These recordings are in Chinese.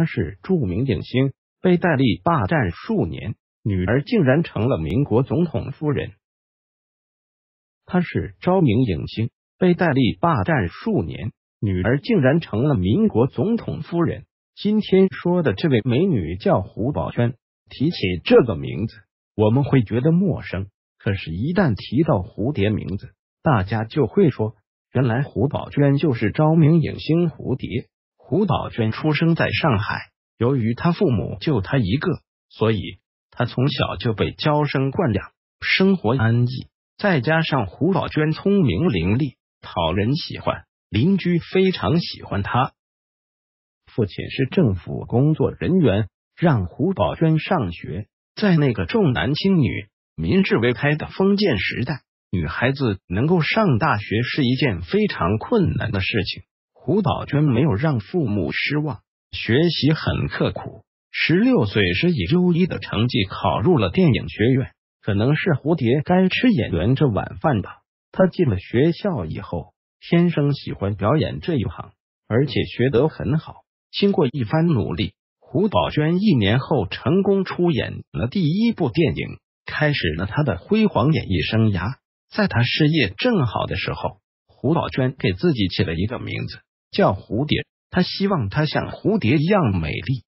她是著名影星，被戴笠霸占数年，女儿竟然成了民国总统夫人。她是著名影星，被戴笠霸占数年，女儿竟然成了民国总统夫人。今天说的这位美女叫胡宝娟，提起这个名字，我们会觉得陌生，可是，一旦提到蝴蝶名字，大家就会说，原来胡宝娟就是著名影星蝴蝶。胡宝娟出生在上海，由于她父母就她一个，所以她从小就被娇生惯养，生活安逸。再加上胡宝娟聪明伶俐，讨人喜欢，邻居非常喜欢她。父亲是政府工作人员，让胡宝娟上学。在那个重男轻女、民智未开的封建时代，女孩子能够上大学是一件非常困难的事情。胡宝娟没有让父母失望，学习很刻苦。16岁时以优异的成绩考入了电影学院。可能是蝴蝶该吃演员这碗饭吧。她进了学校以后，天生喜欢表演这一行，而且学得很好。经过一番努力，胡宝娟1年后成功出演了第一部电影，开始了她的辉煌演艺生涯。在她事业正好的时候，胡宝娟给自己起了一个名字，叫蝴蝶。她希望她像蝴蝶一样美丽。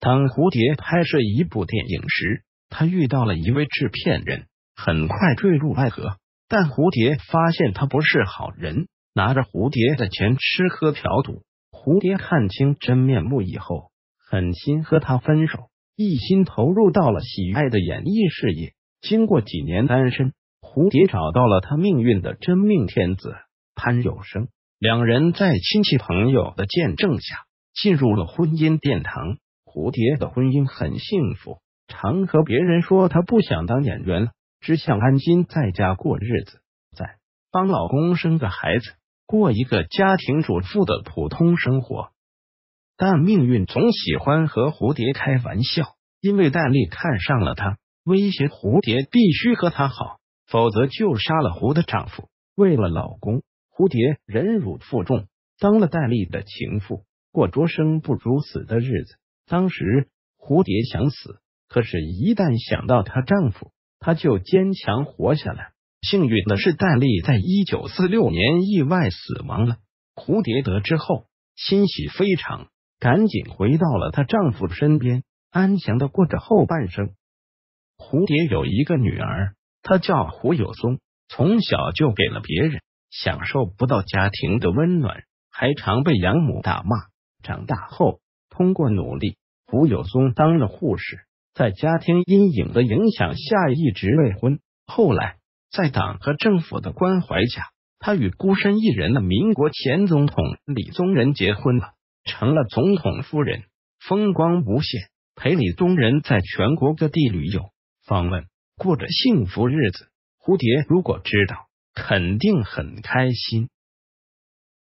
当蝴蝶拍摄一部电影时，她遇到了一位制片人，很快坠入爱河。但蝴蝶发现他不是好人，拿着蝴蝶的钱吃喝嫖赌。蝴蝶看清真面目以后，狠心和他分手，一心投入到了喜爱的演艺事业。经过几年单身，蝴蝶找到了她命运的真命天子潘有生，两人在亲戚朋友的见证下进入了婚姻殿堂。蝴蝶的婚姻很幸福，常和别人说她不想当演员了，只想安心在家过日子，再帮老公生个孩子，过一个家庭主妇的普通生活。但命运总喜欢和蝴蝶开玩笑，因为戴笠看上了她，威胁蝴蝶必须和她好，否则就杀了胡的丈夫。为了老公，蝴蝶忍辱负重，当了戴笠的情妇，过着生不如死的日子。当时蝴蝶想死，可是一旦想到她丈夫，她就坚强活下来。幸运的是，戴笠在1946年意外死亡了。蝴蝶得知后欣喜非常，赶紧回到了她丈夫身边，安详的过着后半生。蝴蝶有一个女儿，她叫胡有松，从小就给了别人，享受不到家庭的温暖，还常被养母打骂。长大后，通过努力，胡有松当了护士，在家庭阴影的影响下一直未婚。后来，在党和政府的关怀下，她与孤身一人的民国前总统李宗仁结婚了，成了总统夫人，风光无限，陪李宗仁在全国各地旅游访问，过着幸福日子。蝴蝶如果知道，肯定很开心。